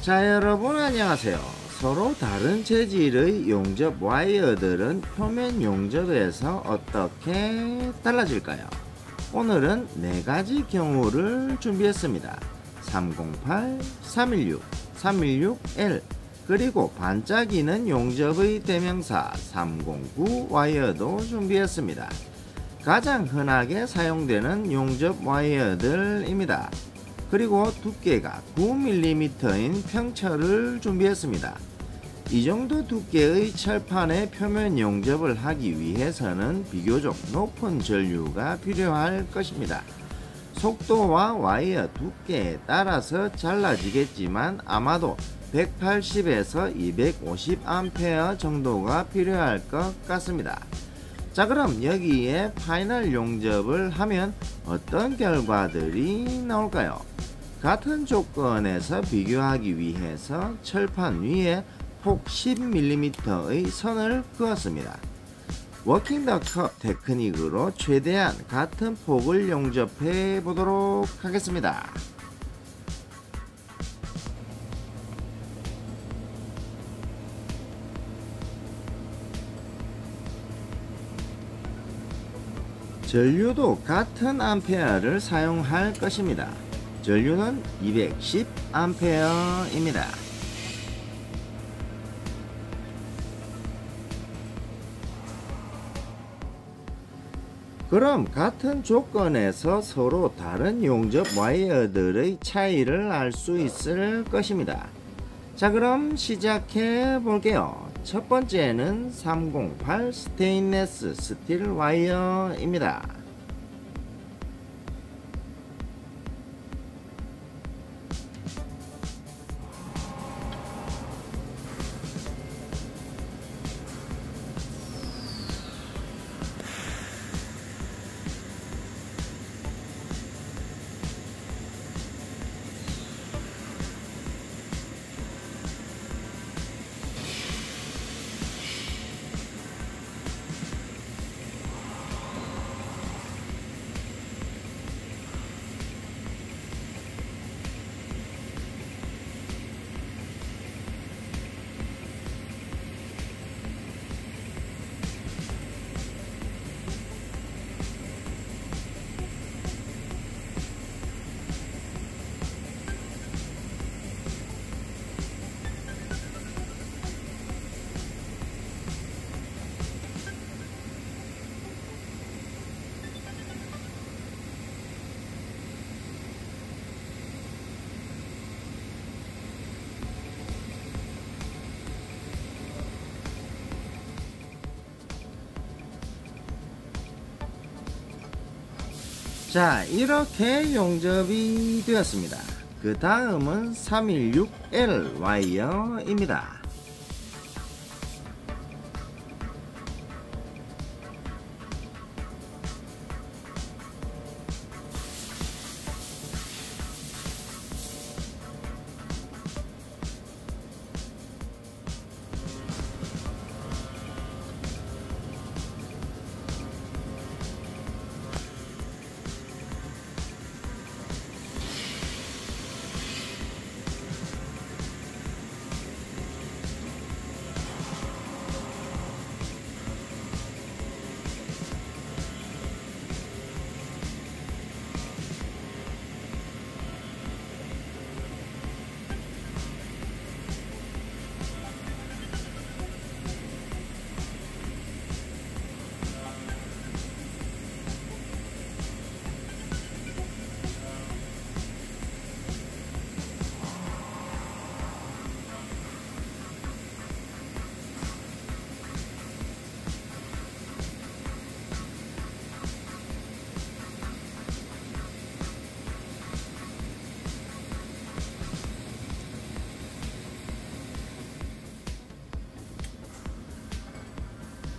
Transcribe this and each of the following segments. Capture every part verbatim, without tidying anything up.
자, 여러분 안녕하세요. 서로 다른 재질의 용접 와이어들은 표면 용접에서 어떻게 달라질까요? 오늘은 네 가지 경우를 준비했습니다. 삼공팔, 삼일육, 삼일육 엘, 그리고 반짝이는 용접의 대명사 삼공구 와이어도 준비했습니다. 가장 흔하게 사용되는 용접 와이어들입니다. 그리고 두께가 구 밀리미터인 평철을 준비했습니다. 이 정도 두께의 철판에 표면 용접을 하기 위해서는 비교적 높은 전류가 필요할 것입니다. 속도와 와이어 두께에 따라서 달라지겠지만 아마도 백팔십에서 이백오십 암페어 정도가 필요할 것 같습니다. 자, 그럼 여기에 파이널 용접을 하면 어떤 결과들이 나올까요? 같은 조건에서 비교하기 위해서 철판 위에 폭 십 밀리미터의 선을 그었습니다. 워킹 더 컵 테크닉으로 최대한 같은 폭을 용접해 보도록 하겠습니다. 전류도 같은 암페어를 사용할 것입니다. 전류는 이백십 암페어입니다. 그럼 같은 조건에서 서로 다른 용접 와이어들의 차이를 알 수 있을 것입니다. 자, 그럼 시작해 볼게요. 첫 번째는 삼공팔 스테인리스 스틸 와이어입니다. 자, 이렇게 용접이 되었습니다. 그 다음은 삼일육 엘 와이어입니다.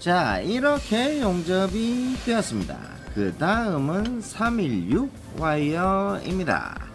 자, 이렇게 용접이 되었습니다. 그 다음은 삼일육 와이어입니다.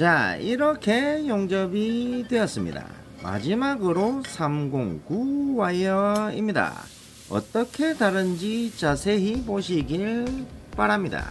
자, 이렇게 용접이 되었습니다. 마지막으로 삼공구 와이어입니다. 어떻게 다른지 자세히 보시길 바랍니다.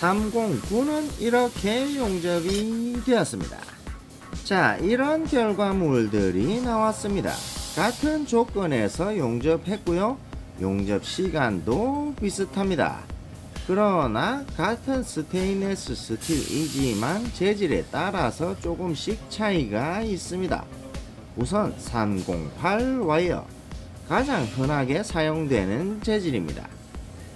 삼공구는 이렇게 용접이 되었습니다. 자, 이런 결과물들이 나왔습니다. 같은 조건에서 용접했고요, 용접 시간도 비슷합니다. 그러나 같은 스테인레스 스틸이지만 재질에 따라서 조금씩 차이가 있습니다. 우선 삼공팔 와이어, 가장 흔하게 사용되는 재질입니다.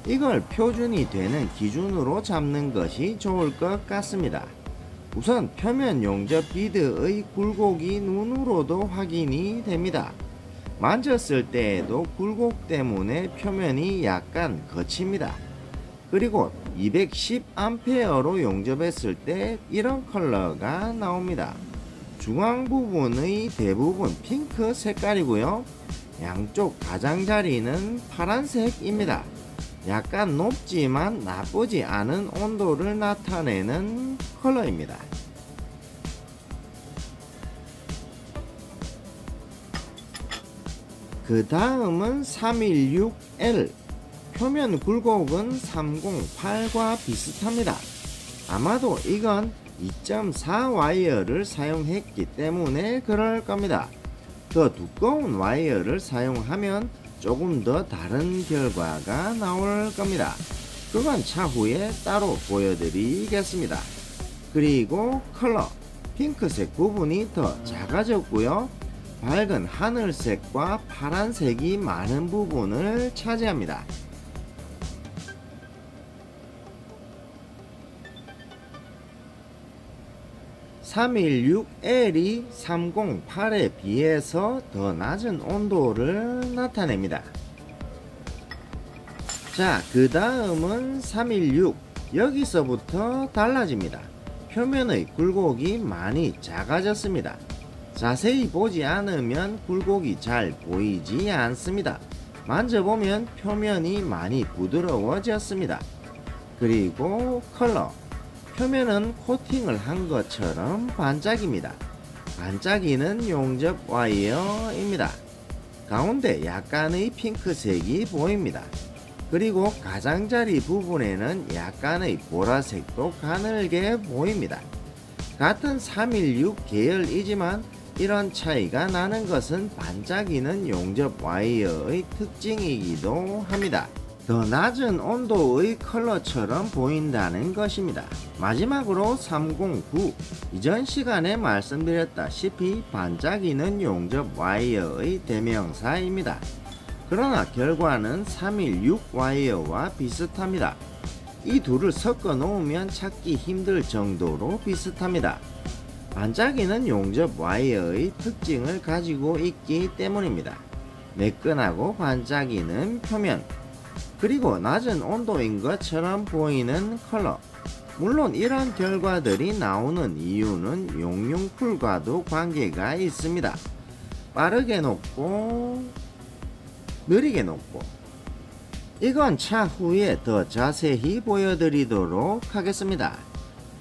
이걸 표준이 되는 기준으로 잡는 것이 좋을 것 같습니다. 우선 표면 용접 비드의 굴곡이 눈으로도 확인이 됩니다. 만졌을 때에도 굴곡 때문에 표면이 약간 거칩니다. 그리고 이백십 암페어로 용접했을 때 이런 컬러가 나옵니다. 중앙 부분의 대부분 핑크 색깔이고요, 양쪽 가장자리는 파란색입니다. 약간 높지만 나쁘지 않은 온도를 나타내는 컬러입니다. 그 다음은 삼일육 엘. 표면 굴곡은 삼공팔과 비슷합니다. 아마도 이건 이 점 사 와이어를 사용했기 때문에 그럴 겁니다. 더 두꺼운 와이어를 사용하면 조금 더 다른 결과가 나올 겁니다. 그건 차후에 따로 보여드리겠습니다. 그리고 컬러, 핑크색 부분이 더 작아졌고요, 밝은 하늘색과 파란색이 많은 부분을 차지합니다. 삼일육 엘이 삼공팔에 비해서 더 낮은 온도를 나타냅니다. 자, 그 다음은 삼일육. 여기서부터 달라집니다. 표면의 굴곡이 많이 작아졌습니다. 자세히 보지 않으면 굴곡이 잘 보이지 않습니다. 만져보면 표면이 많이 부드러워졌습니다. 그리고 컬러, 표면은 코팅을 한 것처럼 반짝입니다. 반짝이는 용접 와이어입니다. 가운데 약간의 핑크색이 보입니다. 그리고 가장자리 부분에는 약간의 보라색도 가늘게 보입니다. 같은 삼일육 계열이지만 이런 차이가 나는 것은 반짝이는 용접 와이어의 특징이기도 합니다. 더 낮은 온도의 컬러처럼 보인다는 것입니다. 마지막으로 삼공구. 이전 시간에 말씀드렸다시피 반짝이는 용접 와이어의 대명사입니다. 그러나 결과는 삼일육 와이어와 비슷합니다. 이 둘을 섞어 놓으면 찾기 힘들 정도로 비슷합니다. 반짝이는 용접 와이어의 특징을 가지고 있기 때문입니다. 매끈하고 반짝이는 표면, 그리고 낮은 온도인 것처럼 보이는 컬러. 물론 이런 결과들이 나오는 이유는 용융풀과도 관계가 있습니다. 빠르게 녹고 느리게 녹고 이건 차후에 더 자세히 보여드리도록 하겠습니다.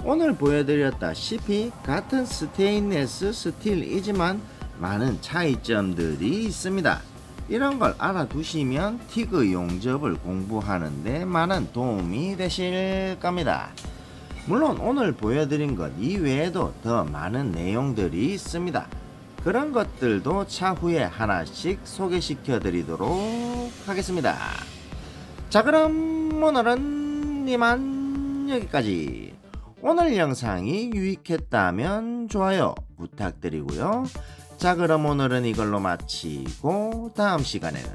오늘 보여드렸다시피 같은 스테인리스 스틸이지만 많은 차이점들이 있습니다. 이런 걸 알아두시면 티그 용접을 공부하는데 많은 도움이 되실 겁니다. 물론 오늘 보여드린 것 이외에도 더 많은 내용들이 있습니다. 그런 것들도 차후에 하나씩 소개시켜 드리도록 하겠습니다. 자, 그럼 오늘은 이만 여기까지. 오늘 영상이 유익했다면 좋아요 부탁드리고요. 자, 그럼 오늘은 이걸로 마치고 다음 시간에는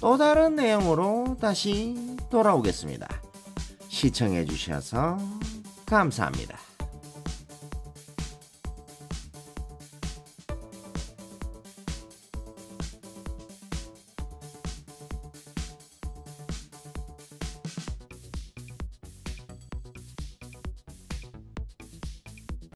또 다른 내용으로 다시 돌아오겠습니다. 시청해 주셔서 감사합니다.